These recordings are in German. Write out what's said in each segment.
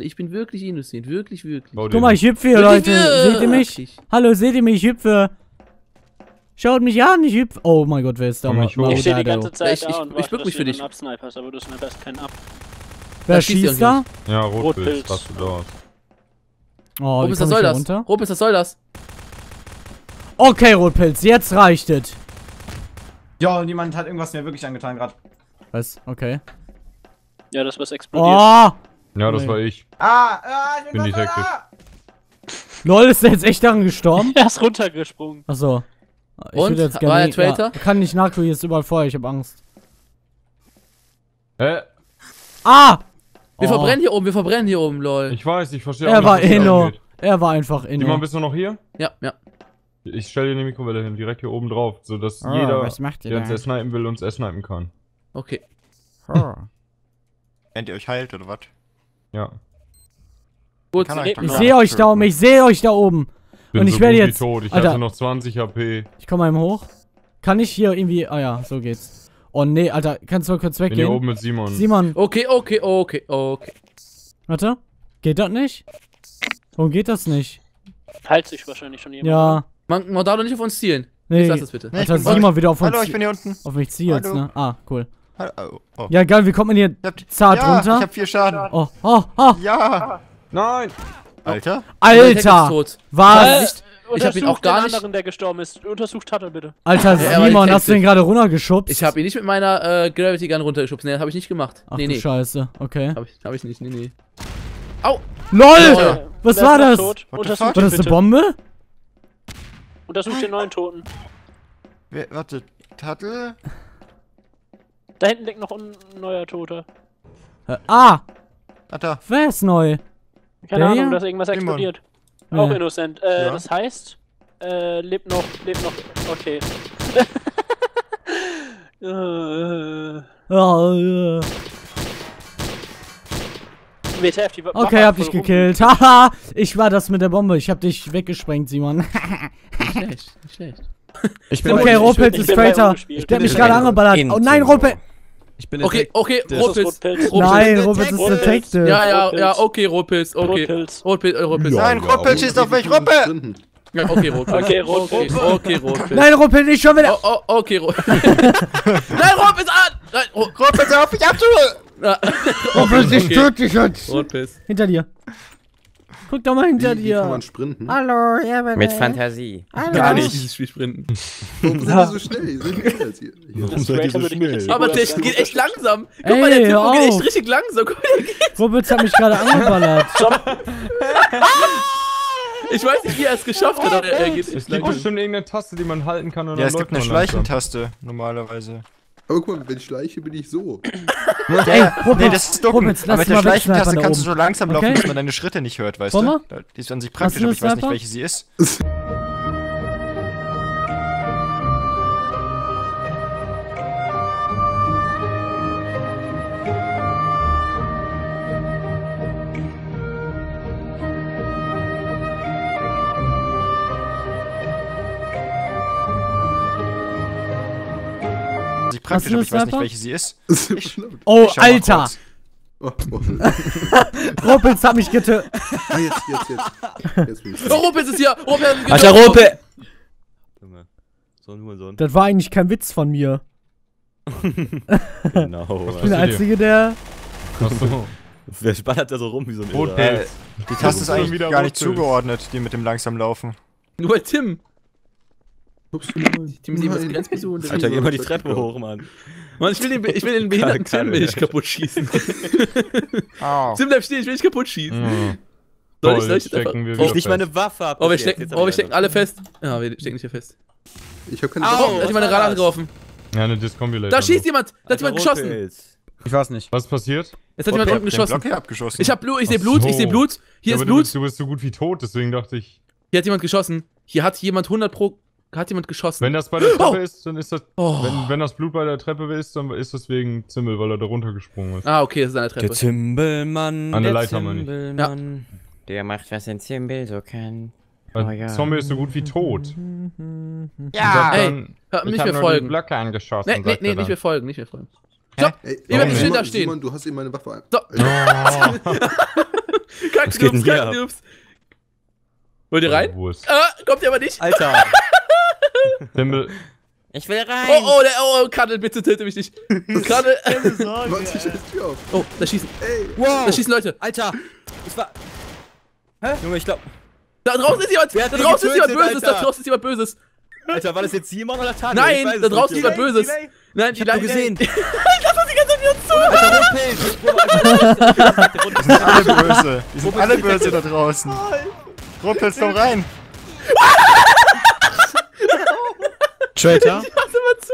Ich bin wirklich innocent, wirklich. Guck mal, ich hüpfe hier, Leute. Seht ihr mich? Hallo, seht ihr mich? Ich hüpfe. Schaut mich an, ich hüpfe. Oh mein Gott, wer ist da? Ich stehe die ganze Zeit da und warte, dass du einen absniperst, aber du sniperst keinen ab. Wer schießt da? Ja, Rotpilz, was du da hast. Oh, Rotpilz, was soll das? Rotpilz, was soll das? Okay, Rotpilz, jetzt reicht es. Ja, niemand hat irgendwas mir wirklich angetan gerade. Was? Okay. Ja, das was explodiert. Oh! Ja, das war ich. Ich bin Detective. Lol, ist der jetzt echt daran gestorben? Er ist runtergesprungen. Achso. Und? Jetzt war er Traitor? Ja, kann nicht nachgucken, hier ist überall Feuer, ich hab Angst. Hä? Wir verbrennen hier oben, lol. Ich weiß, ich verstehe auch nicht, was hier abgeht. Er war einfach inno. Simon, bist du noch hier? Ja, ja. Ich stell dir eine Mikrowelle hin, direkt hier oben drauf, sodass jeder, der uns ersnipen will, uns ersnipen kann. Okay. Wenn ihr euch heilt, oder was? Ja. Gut, ich sehe euch da oben, Und ich werde jetzt. Ich hatte noch 20 HP. Ich komme mal eben hoch. Kann ich hier irgendwie. Ah ja, so geht's. Oh nee, Alter, kannst du mal kurz weggehen? Bin hier oben mit Simon. Okay, okay. Warte. Geht das nicht? Warum geht das nicht? Heilt sich wahrscheinlich schon jemand. Ja. Man darf doch nicht auf uns zielen. Nee. Ich lass das bitte. Nee, Alter, Simon wieder auf uns. Hallo, ich bin hier unten. Auf mich zielt, ne? Ah, cool. Ja, geil, wie kommt man hier zart runter? Ich hab 4 Schaden. Ja! Nein! Alter? Alter! Was? Ich hab ihn auch gar nicht. Der gestorben ist. Untersucht Taddl bitte. Alter, Simon, hast du ihn gerade runtergeschubst? Ich hab ihn nicht mit meiner Gravity Gun runtergeschubst. Ne, das hab ich nicht gemacht. Ach du Scheiße, okay. Hab ich nicht, Au! LOL! Was war das? War das eine Bombe? Untersucht den neuen Toten. Warte, Taddl? Da hinten liegt noch ein neuer Toter. Alter. Wer ist neu? Keine Ahnung, dass irgendwas explodiert. Nee. Auch innocent. Das heißt, lebt noch, Okay. WTF, die Waffe. Okay, hab dich gekillt. Haha, ich war das mit der Bombe. Ich hab dich weggesprengt, Simon. Nicht schlecht, nicht schlecht. Ich bin okay, Ruppelt ist Traitor. Ich hab mich gerade angeballert. Oh nein, Ruppelt! Ich bin okay, Rotpilz. Nein, Rotpilz ist Detective. Ja, okay, Rotpilz, Rotpilz. Nein, Rotpilz schießt auf mich, Rotpilz! Ja, okay, Rotpilz. Okay, Rotpilz. Nein, Rotpilz, nicht schon wieder! Okay, Rotpilz. Nein, Rotpilz an! Rotpilz, auf mich abzuholen! Rotpilz, ich töte dich jetzt! Rotpilz. Hinter dir. Guck doch mal hinter dir. Kann man sprinten? Hallo, ja, mit Fantasie. Gar nicht. Dieses Spiel sprinten. Warum sind die so schnell? Die sind nicht als hier. Warum seid ihr so schnell? Aber der geht echt langsam. Guck mal, der Typ geht echt richtig langsam. Guck mal, der geht. Ruppelt hat mich gerade angeballert. Ich weiß nicht, wie er es geschafft hat, aber er geht. Es gibt bestimmt irgendeine Taste, die man halten kann. Ja, es gibt eine Schleichentaste, normalerweise. Aber guck mal, wenn ich schleiche, bin ich so. Ey, nee, das ist dumm. Mit der Schleichentaste kannst du so langsam laufen, dass man deine Schritte nicht hört, weißt du? Die ist an sich praktisch, aber ich weiß nicht, welche sie ist. Praktisch, aber ich weiß nicht, welche sie ist. Oh, Alter! Ruppels hat mich getötet. Jetzt. Oh, Ruppels ist hier! Alter, Ruppel! Das war eigentlich kein Witz von mir. Genau. Ich bin der Einzige, der... Wer spannert da so rum wie so ein Irrer? Die Taste ist eigentlich gar nicht zugeordnet, die mit dem langsam Laufen. Nur Tim! Alter, geh mal die Treppe hoch, Mann. Mann, ich will den behinderten Tim nicht kaputt schießen. Tim, bleib stehen, ich will dich kaputt schießen. Soll ich nicht meine Waffe ab? Wir stecken alle fest. Ja, wir stecken nicht hier fest. Ich hab keine Waffe. Da hat jemand eine Radar getroffen. Ja, eine Discombulator. Da schießt jemand! Da hat jemand geschossen! Ich weiß nicht. Was ist passiert? Es hat jemand unten geschossen. Ich seh Blut, Hier ist Blut. Du bist so gut wie tot, deswegen dachte ich... Hier hat jemand geschossen. Hier hat jemand 100 pro... Hat jemand geschossen? Wenn das bei der Treppe ist, dann ist das. Wenn das Blut bei der Treppe ist, dann ist das wegen Zimbel, weil er da runtergesprungen ist. Okay, das ist an der Treppe. Der Zimbelmann. An der Leiter, meine ich. Ja. Der macht, was ein Zimbel so kann. Oh, ja. Zombey ist so gut wie tot. Ja, ey. Nicht mehr folgen. Blöcke angeschossen. Nee, nicht mehr folgen, So, ihr werdet nicht hinterstehen. Du hast eben meine Waffe. So. Was geht denn hier ab? Wollt ihr rein? Kommt ihr aber nicht. Alter. Ich will rein. Oh, Kadel, bitte töte mich nicht. Kadel. Oh, da schießen. Ey. Wow. Da schießen Leute. Alter. Das war... Hä? Junge, ich glaub... Da draußen ist jemand. Da draußen ist jemand Böses. Da draußen ist jemand Böses. Alter, war das jetzt jemand oder Talia? Nein, da draußen ist jemand Böses. Nein, ich hab nur gesehen. Das war die ganze Zeit wieder zu. Die sind alle böse. Die sind alle böse da draußen. Ruppelst doch rein. Traitor? Ich hasse mal zu.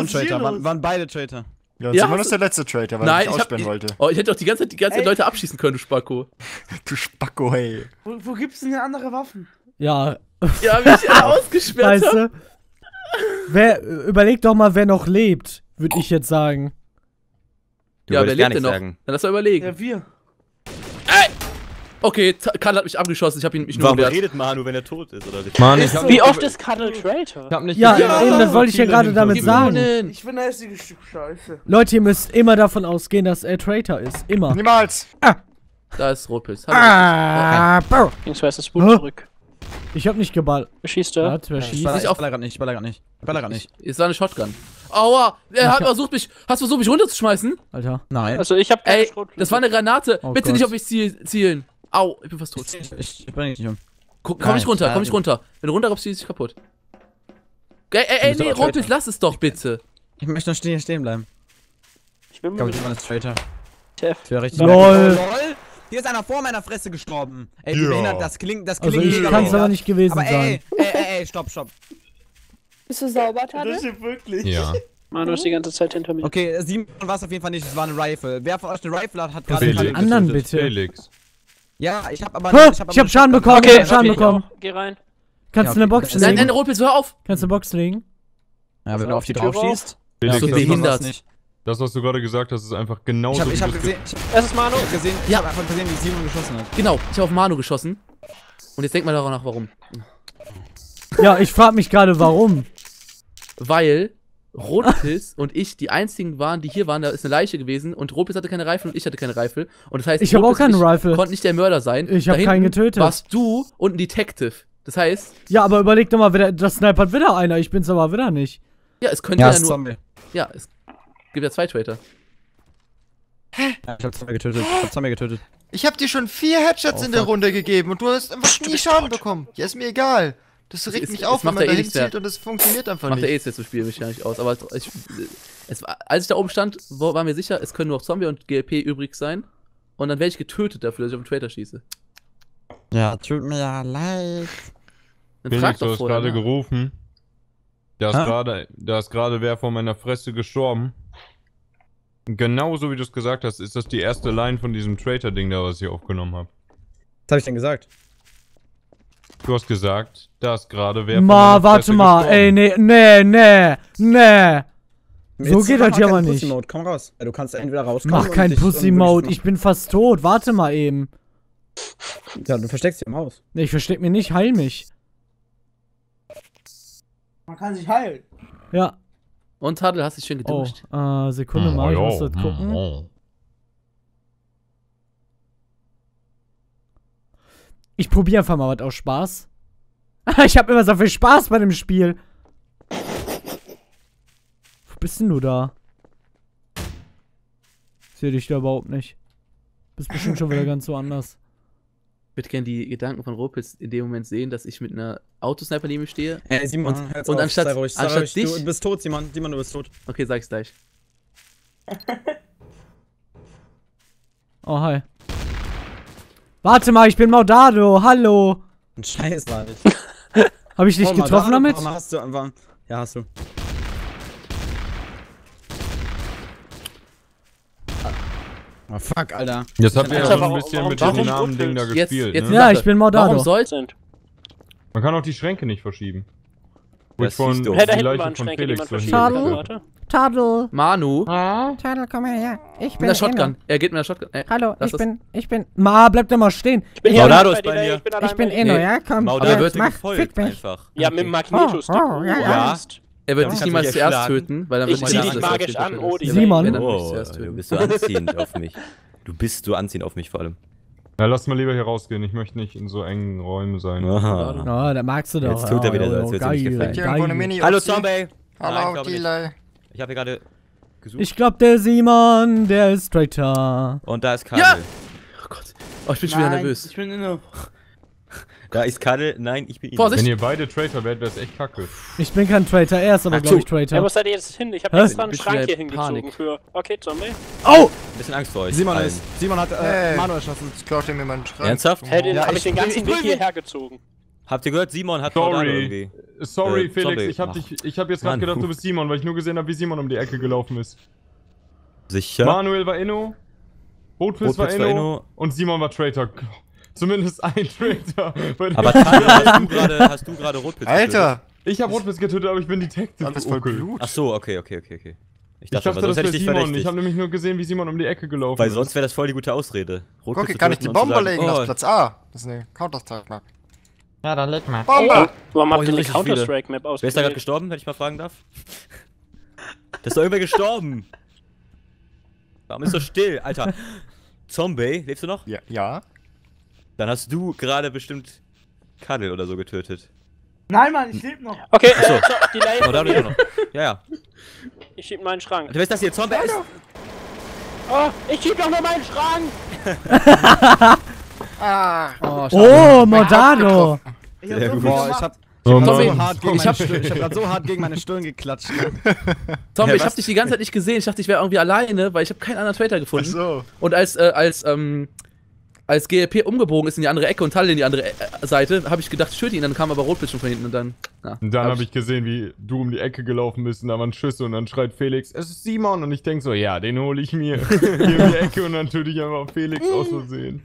Und Traitor, waren beide Traitor. Ja, Simon ist der letzte Traitor, weil ich nicht aussperren wollte. Oh, ich hätte doch die ganze Zeit Leute abschießen können, du Spacko. Du Spacko, ey. Wo gibt's denn andere Waffen? Ja, wie ich ja ausgesperrt habe. Überleg doch mal, wer noch lebt, würde ich jetzt sagen. Ja, wer lebt denn noch? Dann lass mal überlegen. Ja, wir. Ey! Okay, Kadel hat mich abgeschossen, ich hab ihn nur gewehrt. Warum redet Manu, wenn er tot ist, oder nicht? Manu, wie oft ist Kadel Traitor? Ich hab nicht eben, das wollte ich ja gerade damit sagen. Ich bin ein hässliches Stück Scheiße. Leute, ihr müsst immer davon ausgehen, dass er Traitor ist. Immer. Niemals! Ah! Da ist Rotpilz. Jetzt weiß das Buch zurück. Ich hab nicht geballert. Schießt er? Ich baller grad nicht, Ist da eine Shotgun? Aua! Er hat versucht mich. Hast du versucht mich runterzuschmeißen? Alter. Nein. Also ich hab keine Schrotflinte. Das war eine Granate. Bitte nicht auf mich zielen. Au, ich bin fast tot. Ich bring dich nicht um. Komm nicht runter, komm nicht runter. Wenn du runterkommst, schieß dich kaputt. Ey, nee, Rotwiss, lass es doch bitte. Ich möchte noch stehen bleiben. Ich bin mit jemand ist Traitor. LOL. Hier ist einer vor meiner Fresse gestorben. Ey, du behindert, das klingt also ich kann's aber nicht gewesen sein. Ey, stopp. Bist du sauber, Taddl? Das ist wirklich. Ja. Manu ist die ganze Zeit hinter mir. Okay, Simon war es auf jeden Fall nicht, es war eine Rifle. Wer von euch eine Rifle hat gerade den anderen bitte. Felix. Ja, ich hab aber... Ich hab Schaden bekommen, ich hab Schaden bekommen. Geh rein. Kannst du eine Box legen? Nein, Rotpilz, hör auf! Kannst du eine Box legen? Ja, wenn du auf die Tür schießt. Felix, das behindert nicht. Das, was du gerade gesagt hast, ist einfach genau so. Ich hab gesehen. Es ist Manu. Ich hab einfach gesehen, wie Simon geschossen hat. Genau, ich hab auf Manu geschossen. Und jetzt denkt mal darüber nach, warum. Ja, ich frag mich gerade, warum. Weil Rotpilz und ich die einzigen waren, die hier waren. Da ist eine Leiche gewesen und Rotpilz hatte keine Rifle und ich hatte keine Rifle. Und das heißt, ich habe auch keine Rifle. Konnte nicht der Mörder sein. Ich habe keinen getötet. Warst du und ein Detective. Das heißt. Ja, aber überleg doch mal, das snipert wieder einer. Ich bin's aber wieder nicht. Ja, es könnte ja nur. Zombey. Ja, es gibt ja zwei Traitor. Hä? Ja, ich hab Zombey getötet. Ich hab dir schon 4 Headshots in der Runde gegeben und du hast einfach nie Schaden bekommen. Ja, ist mir egal. Das regt mich auf, wenn man da hinzieht und das funktioniert einfach nicht. Macht der jetzt so Spiel mich ja nicht aus, aber als ich da oben stand, war mir sicher, es können nur noch Zombey und GLP übrig sein. Und dann werde ich getötet dafür, dass ich auf den Traitor schieße. Ja, tut mir ja leid. Felix, du hast gerade gerufen. Da ist gerade wer vor meiner Fresse gestorben. Genauso wie du es gesagt hast, ist das die erste Line von diesem Traitor-Ding da, was ich aufgenommen habe. Was habe ich denn gesagt? Du hast gesagt, dass gerade wer. Warte mal, ey, nee. So geht das ja mal nicht. Pussy-Mode, komm raus. Du kannst entweder rauskommen. Mach kein Pussy-Mode, ich bin fast tot. Warte mal eben. Ja, du versteckst dich im Haus. Nee, ich versteck mich nicht, heil mich. Man kann sich heilen. Ja. Und Taddl, hast dich schön geduscht. Oh, Sekunde mal, ich muss das gucken. Ich probiere einfach mal was aus Spaß. Ich habe immer so viel Spaß bei dem Spiel. Wo bist denn du da? Ich sehe dich da überhaupt nicht. Bist bestimmt schon wieder ganz woanders. Ich würde gerne die Gedanken von Rotpilz in dem Moment sehen, dass ich mit einer Autosniper neben mir stehe. Simon, und anstatt dich... Du bist tot, Simon. Simon, du bist tot. Okay, sag's gleich. Oh, hi. Warte mal, ich bin Maudado, hallo! Ein Scheiß war ich. Hab ich dich getroffen damit? Hast du einfach. Ja, hast du. Oh fuck, Alter. Jetzt habt ihr ja schon ein bisschen mit diesem Namen-Ding da gespielt, ne? Ja, ich bin Maudado. Warum soll's? Man kann auch die Schränke nicht verschieben. Das von Felix verschieben. Taddl. Manu. Taddl, komm her. Ich bin der Shotgun. Er geht mit der Shotgun. Hallo, ich bin. Bleib doch mal stehen. Ich bin Maudado ist bei mir. Ich bin Eno, ja? Komm. Maudado wird gefolgt einfach. Ja, mit dem Magnetostick. Ja. Er wird dich niemals zuerst töten, weil dann wird ich dich magisch an, Simon. Du bist so anziehend auf mich. Du bist so anziehend auf mich vor allem. Na, lass mal lieber hier rausgehen. Ich möchte nicht in so engen Räumen sein. Aha. Oh, da magst du doch. Jetzt tut er wieder so, als würde es nicht gefallen. Hallo, Zombey. Hallo, Tyler. Ich habe hier gerade gesucht. Ich glaube, der Simon, der ist Traitor. Und da ist Kadel. Ja! Oh Gott. Oh, ich bin schon wieder nervös. Ich bin in der... Da ist Kadel. Nein, ich bin... Vorsicht! Wenn ihr beide Traitor werdet, wäre es echt kacke. Ich bin kein Traitor, er ist aber, glaube ich, Traitor. Ja, wo seid ihr jetzt hin? Ich habe extra einen Schrank hier hingezogen für... Okay, Zombey. Oh! Ein bisschen Angst vor euch. Simon hat Manu erschossen. Jetzt klaut er mir meinen Schrank. Ernsthaft? Hey, ja, hab ich den ganzen Weg hierher gezogen. Habt ihr gehört? Simon hat Maudado irgendwie. Sorry, Felix, ich hab jetzt gerade gedacht, du bist Simon, weil ich nur gesehen habe, wie Simon um die Ecke gelaufen ist. Sicher? Manuel war Inno, Rotwiss war Inno und Simon war Traitor. Zumindest ein Traitor. Aber Talia, hast du gerade Rotwiss getötet? Alter! Ich hab Rotwiss getötet, aber ich bin Detective. Alles voll gut. Achso, okay. Ich dachte, das wäre Simon. Ich habe nämlich nur gesehen, wie Simon um die Ecke gelaufen ist. Weil sonst wäre das voll die gute Ausrede. Okay, kann ich die Bombe legen auf Platz A? Das ist eine Counter-Strike-Map. Ja, dann leg mal. Bombe! Warum habt ihr eine Counter-Strike-Map ausgewählt? Wer ist da gerade gestorben, wenn ich mal fragen darf? Da ist doch irgendwer gestorben! Warum ist so still, Alter? Zombey, lebst du noch? Ja. Dann hast du gerade bestimmt Kadel oder so getötet. Nein, Mann, ich lebe noch! Okay, achso. Die Leier von mir. Noch. Ja. Ich schieb meinen Schrank. Du weißt, dass hier Zombey ist? Oh, ich schieb doch nur meinen Schrank! Ah. Oh, Maudado! Ich hab grad so hart gegen meine Stirn geklatscht. Zombey, ich hab dich die ganze Zeit nicht gesehen. Ich dachte, ich wäre irgendwie alleine, weil ich hab keinen anderen Traitor gefunden. Ach so. Und als GLP umgebogen ist in die andere Ecke und Taddl in die andere Seite, hab ich gedacht, ich töte ihn, dann kam aber Rotpilz schon von hinten und dann... Na, und dann hab ich gesehen, wie du um die Ecke gelaufen bist und da waren Schüsse und dann schreit Felix, es ist Simon und ich denk so, ja, den hole ich mir. Hier um die Ecke und dann töte ich einfach Felix aus Versehen.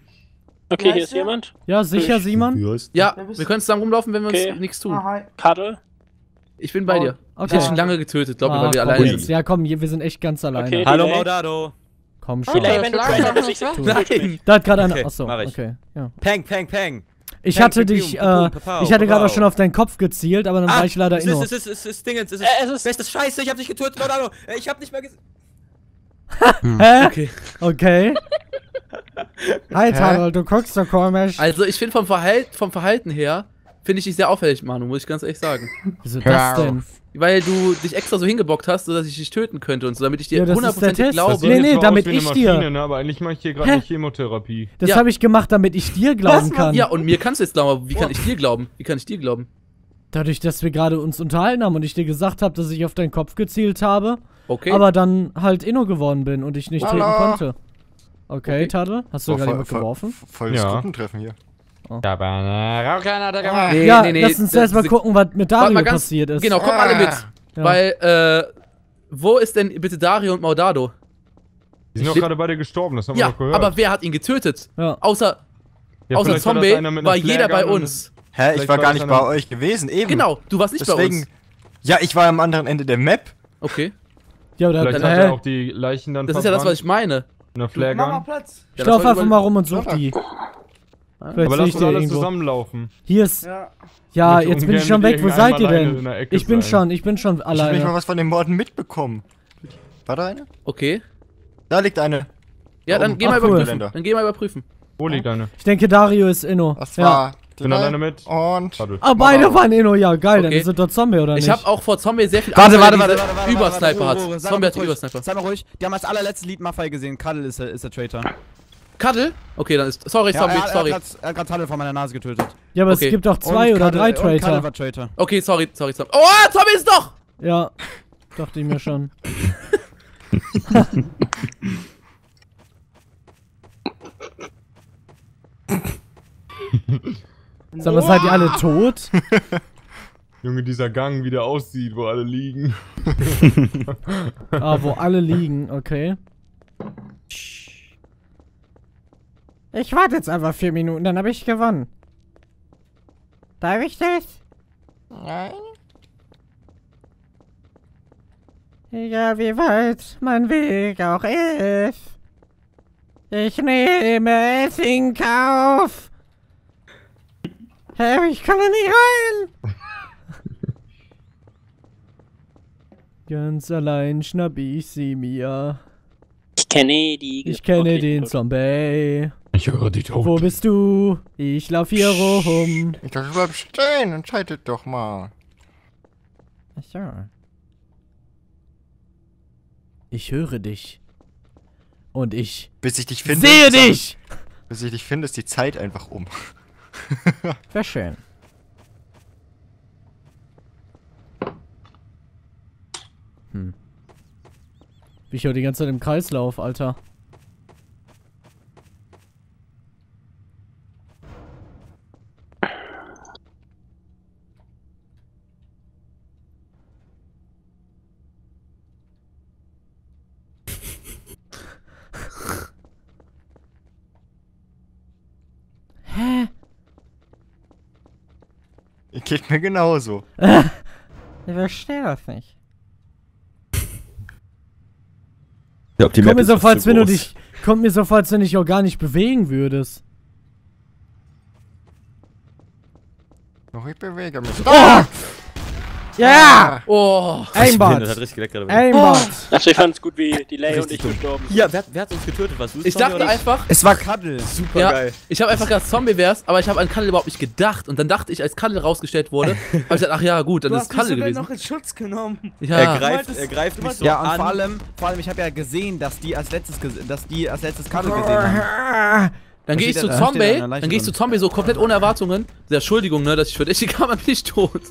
Okay, hier ist jemand. Ja, sicher, Simon. Ja, wir können zusammen rumlaufen, wenn wir uns nichts tun. Kadel? Ich bin bei dir. Okay. Ich hab schon lange getötet, glaube ich, weil wir alleine sind. Ja, komm, wir sind echt ganz alleine. Okay, hallo, Maudado. Komm schon. Nein. Da hat gerade einer... Achso, okay. Peng, peng, peng. Ich hatte dich... Ich hatte gerade schon auf deinen Kopf gezielt, aber dann war ich leider inno. Es ist Dingens, es ist Scheiße, ich hab dich getötet, Maudado. Ich hab nicht mehr gesehen... Hä? Okay. Hi, Taddl, du guckst so komisch. Also, ich finde vom Verhalten her, finde ich dich sehr auffällig, Manu, muss ich ganz ehrlich sagen. Wieso das denn? Weil du dich extra so hingebockt hast, sodass ich dich töten könnte und so, damit ich dir 100% glaube. Nee, damit ich dir. Aber eigentlich mache ich hier gerade nicht Chemotherapie. Das habe ich gemacht, damit ich dir glauben kann. Ja, und mir kannst du jetzt glauben, aber wie kann ich dir glauben? Dadurch, dass wir gerade uns unterhalten haben und ich dir gesagt habe, dass ich auf deinen Kopf gezielt habe, aber dann halt inno geworden bin und ich nicht töten konnte. Okay, Taddl, hast du gerade jemand geworfen? Volles Gruppentreffen hier. Oh. Da war keiner. Nee. Lass uns erstmal gucken, was mit Dario passiert ist. Genau, kommt alle mit. Ja. Weil, wo ist denn bitte Dario und Maudado? Die sind doch gerade beide gestorben, das haben wir doch gehört. Aber wer hat ihn getötet? Ja. Außer Zombey war jeder bei uns. Hä, ich war gar nicht bei euch gewesen, eben. Genau, du warst nicht bei uns. Ja, ich war am anderen Ende der Map. Okay. Ja, aber vielleicht hat er auch die Leichen dann verbrannt. Das ist ja das, was ich meine. Mach mal Platz! Ich lauf einfach mal rum und such die. Vielleicht aber lass uns alle zusammenlaufen. Hier ist... Ja, jetzt bin ich schon weg, wo seid ihr denn? Ich bin schon alleine. Ich hab nicht mal was von den Morden mitbekommen. War da eine? Okay. Da liegt eine. Ja, dann geh mal überprüfen. Wo liegt eine? Ich denke, Dario ist inno. Das war... Ich bin alleine mit. Und... beide waren inno, ja geil, dann sind doch Zombey, oder nicht? Ich hab auch vor Zombey sehr viel Angst, weil Übersniper hat. Zombey hat Übersniper. Sei mal ruhig, die haben als allerletztes Lied Maffei gesehen, Kadel ist der Traitor. Kadel? Okay, dann ist... Sorry, Zombey, sorry. Er hat gerade Kadel vor meiner Nase getötet. Ja, aber es gibt doch 2 oder 3 Traitor. Kadel war Traitor. Okay, sorry, Zombey. Oh, Zombey ist doch! Ja, dachte ich mir schon. Sag mal, seid ihr alle tot? Junge, dieser Gang, wie der aussieht, wo alle liegen. Wo alle liegen, okay. Ich warte jetzt einfach 4 Minuten, dann habe ich gewonnen. Darf ich das? Nein. Egal wie weit mein Weg auch ist, ich nehme es in Kauf. Hey, ich kann da nicht rein! Ganz allein schnapp ich sie mir. Ich kenne den Zombey. Ich höre dich tot. Wo bist du? Ich laufe hier rum. Ich darf überhaupt stehen, entscheidet doch mal. Ach ja. Ich höre dich. Und ich... Bis ich dich finde... Sehe dich! Bis ich dich finde, ist die Zeit einfach um. Sehr schön. Hm. Bin ich auch die ganze Zeit im Kreislauf, Alter. Geht mir genauso. Ich verstehe das nicht. Ja, kommt mir so vor, als wenn du dich... Kommt mir so vor, als wenn du dich auch gar nicht bewegen würdest. Doch, ich bewege mich. Oh! Ja! Oh! Aimbot! Das hat richtig geleckt. Aimbot! Also ich fand's gut, wie die Lay und ich gestorben sind. Ja, wer hat uns getötet? Was? Ich dachte einfach... Es war Kadel. Super geil. Ich habe einfach gedacht, Zombey wär's, aber ich habe an Kadel überhaupt nicht gedacht. Und dann dachte ich, als Kadel rausgestellt wurde, habe ich gedacht, ach ja, gut, dann ist Kadel gewesen. Du hast mich sogar noch in Schutz genommen. Ja. Er greift mich so an. Ja, und vor allem, ich habe ja gesehen, dass die als letztes Kadel gesehen haben. Dann gehe ich zu Zombey, so komplett ohne Erwartungen. Entschuldigung, ne, dass ich verdächtig war, aber bin ich tot.